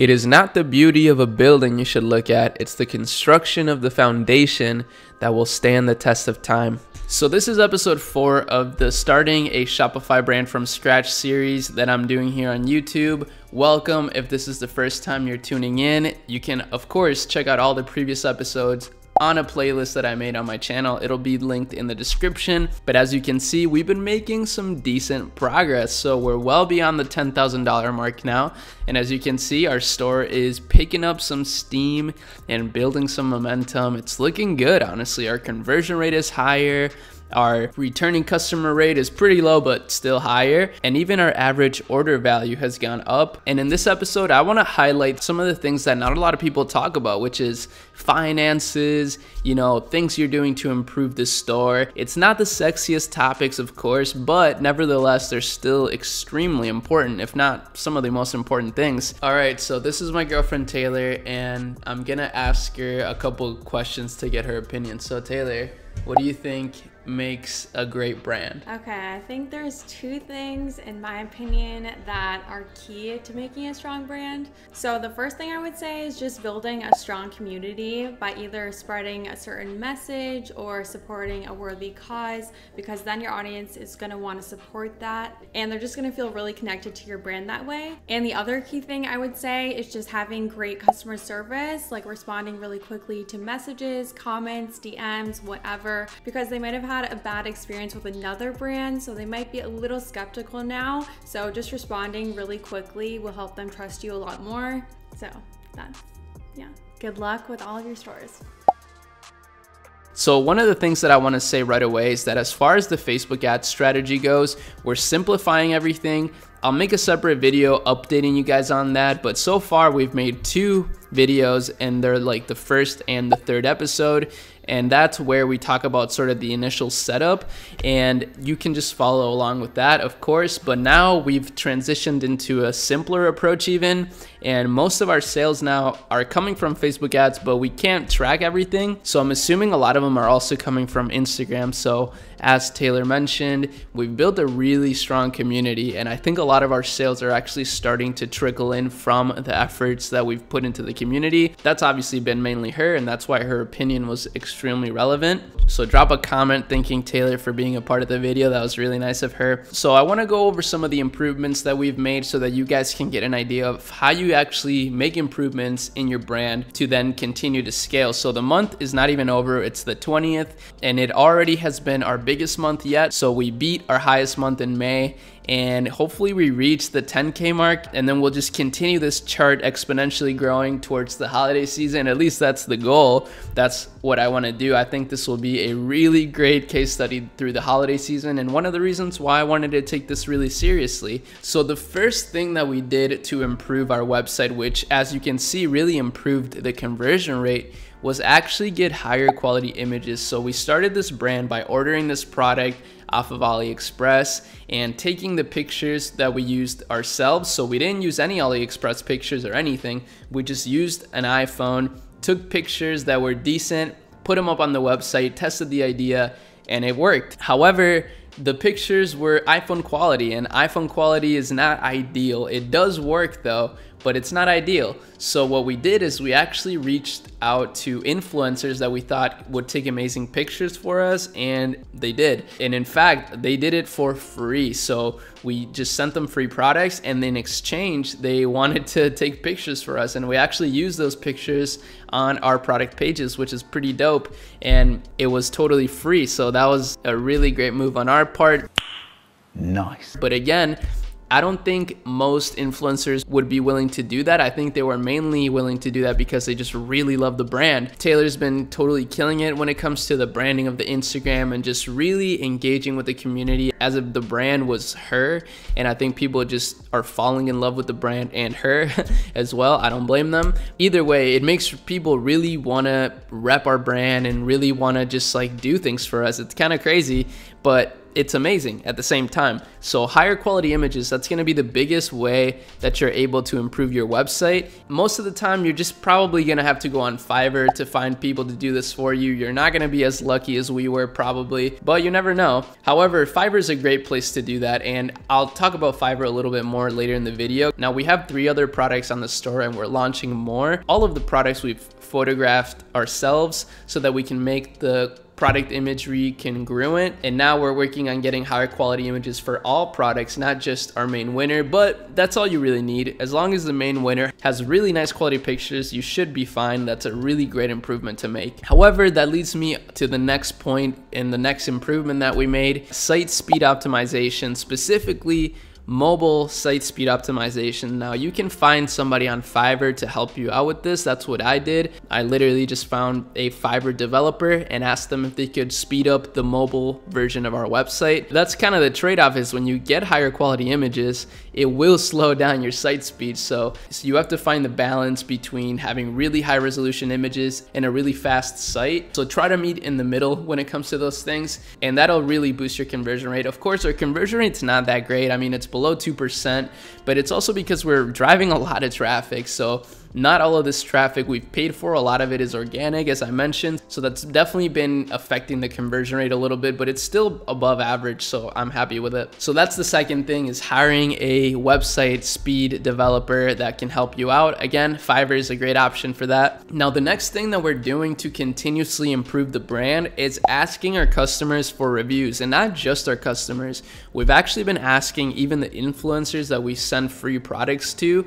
It is not the beauty of a building you should look at, it's the construction of the foundation that will stand the test of time. So this is episode 4 of the Starting a Shopify Brand from Scratch series that I'm doing here on YouTube. Welcome. If this is the first time you're tuning in, you can of course check out all the previous episodes on a playlist that I made on my channel. It'll be linked in the description. But as you can see, we've been making some decent progress. So we're well beyond the $10,000 mark now. And as you can see, our store is picking up some steam and building some momentum. It's looking good, honestly. Our conversion rate is higher. Our returning customer rate is pretty low, but still higher. And even our average order value has gone up. And in this episode, I want to highlight some of the things that not a lot of people talk about, which is finances, you know, things you're doing to improve the store. It's not the sexiest topics, of course, but nevertheless, they're still extremely important, if not some of the most important things. All right, so this is my girlfriend, Taylor, and I'm going to ask her a couple questions to get her opinion. So Taylor, what do you think makes a great brand? Okay, I think there's two things in my opinion that are key to making a strong brand. So the first thing I would say is just building a strong community by either spreading a certain message or supporting a worthy cause, because then your audience is going to want to support that and they're just going to feel really connected to your brand that way. And the other key thing I would say is just having great customer service, like responding really quickly to messages, comments, DMs, whatever, because they might have had a bad experience with another brand, so they might be a little skeptical now. So just responding really quickly will help them trust you a lot more. So that's, yeah. Good luck with all of your stores. So one of the things that I want to say right away is that as far as the Facebook ad strategy goes, we're simplifying everything. I'll make a separate video updating you guys on that, but so far we've made 2 videos and they're like the first and the third episode. And that's where we talk about sort of the initial setup, and you can just follow along with that, of course. But now we've transitioned into a simpler approach even, and most of our sales now are coming from Facebook ads, but we can't track everything. So I'm assuming a lot of them are also coming from Instagram. So as Taylor mentioned, we've built a really strong community, and I think a lot of our sales are actually starting to trickle in from the efforts that we've put into the community. That's obviously been mainly her, and that's why her opinion was extremely relevant. So drop a comment thanking Taylor for being a part of the video. That was really nice of her. So I want to go over some of the improvements that we've made so that you guys can get an idea of how you actually make improvements in your brand to then continue to scale. So the month is not even over. It's the 20th, and it already has been our biggest month yet. So we beat our highest month in May, and hopefully we reach the 10K mark, and then we'll just continue this chart exponentially growing towards the holiday season. At least that's the goal. That's what I want to do. I think this will be a really great case study through the holiday season, and one of the reasons why I wanted to take this really seriously. So the first thing that we did to improve our website, which as you can see really improved the conversion rate, was actually get higher quality images. So we started this brand by ordering this product off of AliExpress and taking the pictures that we used ourselves. So we didn't use any AliExpress pictures or anything. We just used an iPhone, took pictures that were decent, put them up on the website, tested the idea, and it worked. However, the pictures were iPhone quality, and iPhone quality is not ideal. It does work though, but it's not ideal. So what we did is we actually reached out to influencers that we thought would take amazing pictures for us, and they did. And in fact, they did it for free. So we just sent them free products, and in exchange, they wanted to take pictures for us. And we actually used those pictures on our product pages, which is pretty dope. And it was totally free. So that was a really great move on our part. Nice. But again, I don't think most influencers would be willing to do that. I think they were mainly willing to do that because they just really love the brand. Taylor's been totally killing it when it comes to the branding of the Instagram and just really engaging with the community as if the brand was her. And I think people just are falling in love with the brand and her as well. I don't blame them. Either way, it makes people really want to rep our brand and really want to just like do things for us. It's kind of crazy, but it's amazing at the same time. So higher quality images, that's going to be the biggest way that you're able to improve your website. Most of the time, you're just probably going to have to go on Fiverr to find people to do this for you. You're not going to be as lucky as we were probably, but you never know. However, Fiverr is a great place to do that, and I'll talk about Fiverr a little bit more later in the video. Now, we have 3 other products on the store and we're launching more. All of the products we've photographed ourselves so that we can make the product imagery congruent, and now we're working on getting higher quality images for all products, not just our main winner. But that's all you really need. As long as the main winner has really nice quality pictures, you should be fine. That's a really great improvement to make. However, that leads me to the next point and the next improvement that we made: site speed optimization, specifically mobile site speed optimization. Now, you can find somebody on Fiverr to help you out with this. That's what I did. I literally just found a Fiverr developer and asked them if they could speed up the mobile version of our website. That's kind of the trade-off, is when you get higher quality images, it will slow down your site speed. So you have to find the balance between having really high resolution images and a really fast site. So try to meet in the middle when it comes to those things, and that'll really boost your conversion rate. Of course, our conversion rate's not that great. I mean, it's below 2%, but it's also because we're driving a lot of traffic. So not all of this traffic we've paid for. A lot of it is organic, as I mentioned. So that's definitely been affecting the conversion rate a little bit, but it's still above average, so I'm happy with it. So that's the second thing, is hiring a website speed developer that can help you out. Again, Fiverr is a great option for that. Now, the next thing that we're doing to continuously improve the brand is asking our customers for reviews, and not just our customers. We've actually been asking even the influencers that we send free products to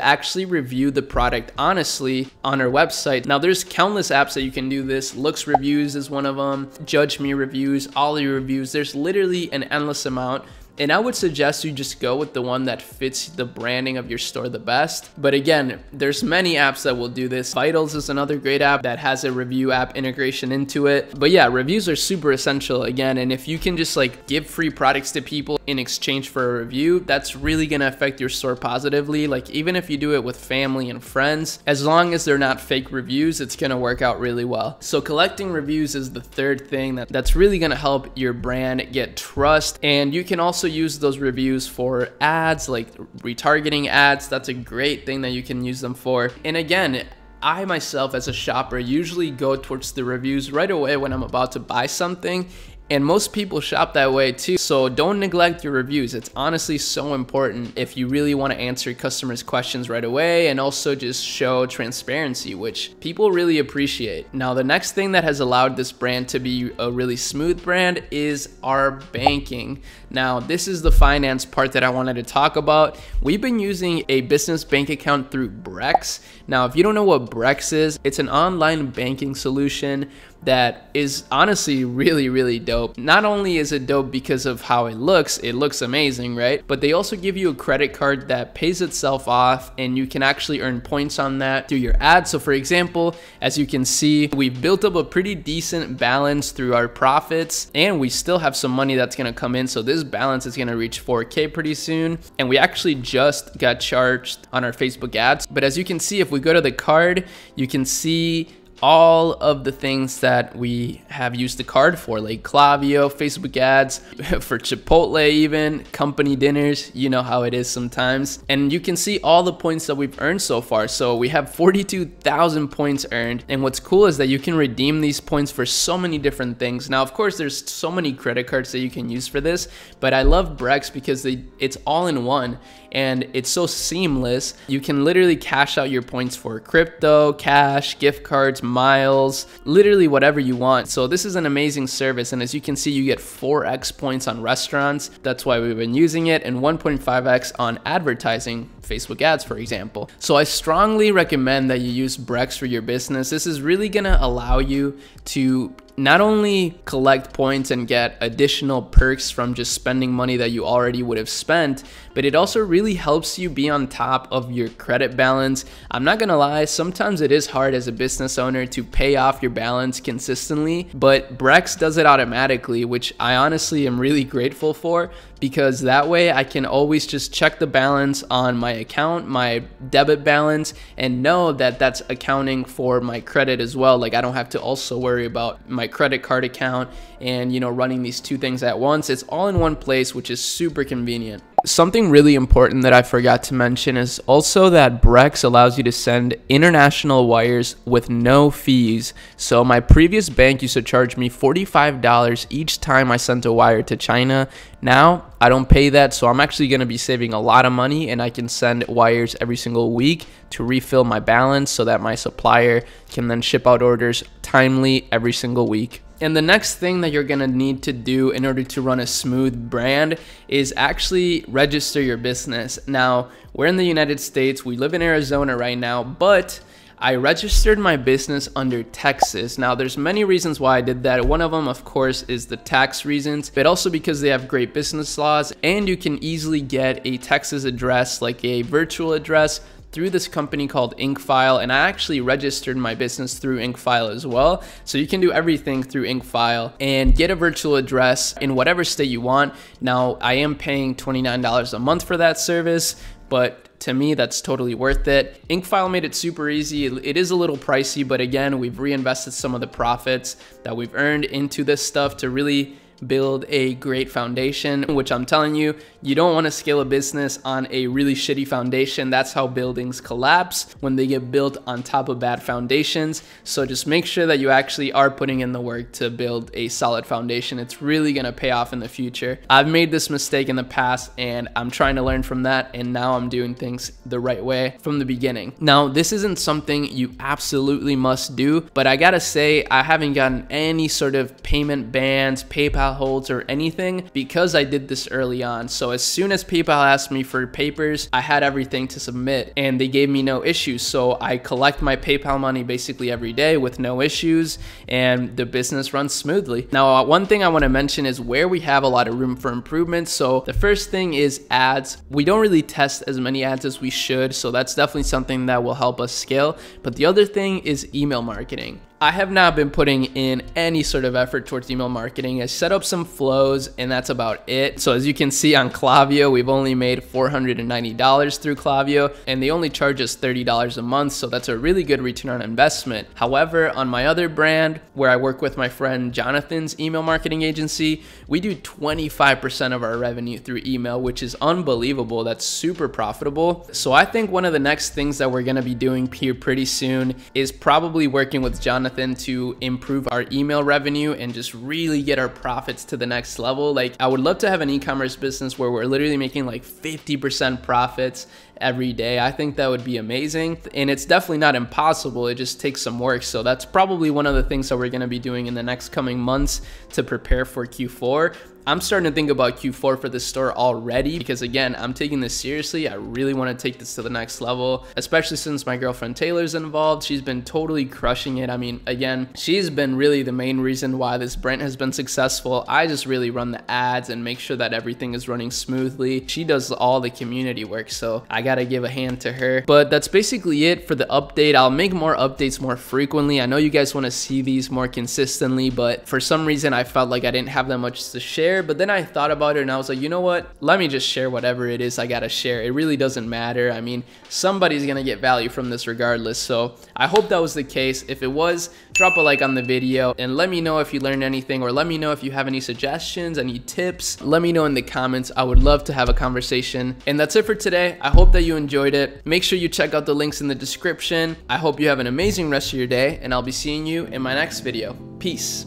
actually review the product honestly on our website. Now, there's countless apps that you can do this. Looks Reviews is one of them, Judge Me Reviews, Ollie Reviews. There's literally an endless amount. And I would suggest you just go with the one that fits the branding of your store the best. But again, there's many apps that will do this. Vitals is another great app that has a review app integration into it. But yeah, reviews are super essential again. And if you can just like give free products to people in exchange for a review, that's really gonna affect your store positively. Like, even if you do it with family and friends, as long as they're not fake reviews, it's gonna work out really well. So collecting reviews is the third thing that's really gonna help your brand get trust. And you can also use those reviews for ads, like retargeting ads. That's a great thing that you can use them for. And again, I myself as a shopper usually go towards the reviews right away when I'm about to buy something, and most people shop that way too. So don't neglect your reviews. It's honestly so important if you really want to answer customers' questions right away, and also just show transparency, which people really appreciate. Now, the next thing that has allowed this brand to be a really smooth brand is our banking. Now, this is the finance part that I wanted to talk about. We've been using a business bank account through Brex. Now, if you don't know what Brex is, it's an online banking solution that is honestly really, really dope. Not only is it dope because of how it looks amazing, right? But they also give you a credit card that pays itself off, and you can actually earn points on that through your ads. So for example, as you can see, we've built up a pretty decent balance through our profits, and we still have some money that's gonna come in. So this balance is gonna reach 4K pretty soon. And we actually just got charged on our Facebook ads. But as you can see, if we go to the card, you can see all of the things that we have used the card for, like Klaviyo, Facebook ads, for Chipotle, even company dinners. You know how it is sometimes. And you can see all the points that we've earned so far. So we have 42,000 points earned. And what's cool is that you can redeem these points for so many different things. Now, of course, there's so many credit cards that you can use for this, but I love Brex because it's all in one, and it's so seamless. You can literally cash out your points for crypto, cash, gift cards, miles, literally whatever you want. So this is an amazing service, and as you can see, you get 4x points on restaurants. That's why we've been using it, and 1.5x on advertising, Facebook ads, for example. So I strongly recommend that you use Brex for your business. This is really gonna allow you to not only collect points and get additional perks from just spending money that you already would have spent, but it also really helps you be on top of your credit balance. I'm not gonna lie, sometimes it is hard as a business owner to pay off your balance consistently, but Brex does it automatically, which I honestly am really grateful for, because that way I can always just check the balance on my account, my debit balance, and know that that's accounting for my credit as well. Like, I don't have to also worry about my my credit card account and, you know, running these two things at once. It's all in one place, which is super convenient. Something really important that I forgot to mention is also that Brex allows you to send international wires with no fees. So my previous bank used to charge me $45 each time I sent a wire to China. Now I don't pay that, so I'm actually going to be saving a lot of money, and I can send wires every single week to refill my balance so that my supplier can then ship out orders timely every single week. And the next thing that you're gonna need to do in order to run a smooth brand is actually register your business. Now, we're in the United States, we live in Arizona right now, but I registered my business under Texas. Now, there's many reasons why I did that. One of them, of course, is the tax reasons, but also because they have great business laws, and you can easily get a Texas address, like a virtual address, through this company called Inkfile, and I actually registered my business through Inkfile as well. So you can do everything through Inkfile and get a virtual address in whatever state you want. Now, I am paying $29 a month for that service, but to me, that's totally worth it. Inkfile made it super easy. It is a little pricey, but again, we've reinvested some of the profits that we've earned into this stuff to really build a great foundation, which I'm telling you, you don't want to scale a business on a really shitty foundation. That's how buildings collapse, when they get built on top of bad foundations. So just make sure that you actually are putting in the work to build a solid foundation. It's really going to pay off in the future. I've made this mistake in the past, and I'm trying to learn from that, and now I'm doing things the right way from the beginning. Now, this isn't something you absolutely must do, but I gotta say, I haven't gotten any sort of payment bans, PayPal holds, or anything, because I did this early on. So as soon as PayPal asked me for papers, I had everything to submit, and they gave me no issues. So I collect my PayPal money basically every day with no issues, and the business runs smoothly. Now, one thing I want to mention is where we have a lot of room for improvement. So the first thing is ads. We don't really test as many ads as we should, so that's definitely something that will help us scale. But the other thing is email marketing. I have not been putting in any sort of effort towards email marketing. I set up some flows, and that's about it. So as you can see on Klaviyo, we've only made $490 through Klaviyo, and they only charge us $30 a month. So that's a really good return on investment. However, on my other brand, where I work with my friend Jonathan's email marketing agency, we do 25% of our revenue through email, which is unbelievable. That's super profitable. So I think one of the next things that we're going to be doing here pretty soon is probably working with Jonathan to improve our email revenue and just really get our profits to the next level. Like, I would love to have an e-commerce business where we're literally making like 50% profits every day. I think that would be amazing, and it's definitely not impossible. It just takes some work. So that's probably one of the things that we're going to be doing in the next coming months to prepare for Q4. I'm starting to think about Q4 for this store already, because again, I'm taking this seriously. I really want to take this to the next level, especially since my girlfriend Taylor's involved. She's been totally crushing it. I mean, again, she's been really the main reason why this brand has been successful. I just really run the ads and make sure that everything is running smoothly. She does all the community work, so I gotta give a hand to her. But that's basically it for the update. I'll make more updates more frequently. I know you guys want to see these more consistently, but for some reason I felt like I didn't have that much to share. But then I thought about it, and I was like, you know what? Let me just share whatever it is I gotta share. It really doesn't matter. I mean, somebody's gonna get value from this regardless. So I hope that was the case. If it was, drop a like on the video and let me know if you learned anything, or let me know if you have any suggestions, any tips. Let me know in the comments. I would love to have a conversation. And that's it for today. I hope that you enjoyed it. Make sure you check out the links in the description. I hope you have an amazing rest of your day, and I'll be seeing you in my next video. Peace.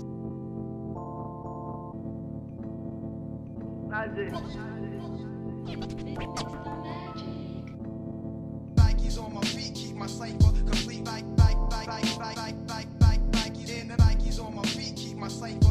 Nike's on my feet, keep my cypher complete. Nike's on my feet, keep my cypher.